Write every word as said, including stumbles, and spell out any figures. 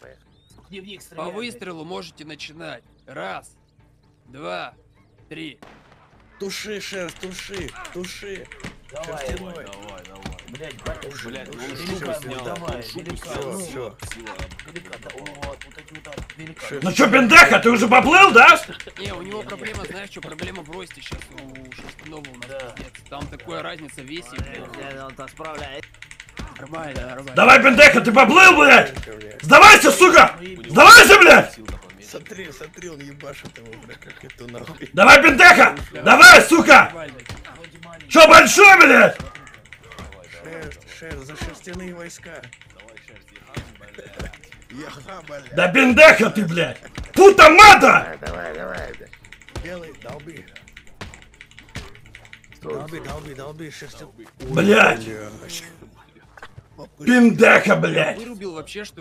поехали. Где в них стреляют? По выстрелу можете начинать. Раз, два, три. Туши, шеф, туши, туши. Давай, давай, давай, давай. Блять, батя, блять, ну давай, великан, все, все. Ну что, Пендеха, ты уже поплыл, да? Не, у него проблема, знаешь что, проблема в росте сейчас у шестого нас. Там такая разница в весе. Он там справляет. Нормально, нормально. Давай, Пендеха, ты поплыл, блять! Сдавайся, сука! Сдавайся, блять! Смотри, смотри, он ебашит его, бля, как это нахуй. Давай, Пендеха! Давай, сука! Чё, большой, блядь? Шерсть, шерсть, за шерстяные войска. Давай, шерсть, яха, блядь. Да, Пендеха ты, блядь! Пута мата! Давай, давай, блядь. Белый, долби. Долби, долби, долби, шерстяные. Блядь! Пендеха, блядь! Вырубил вообще, что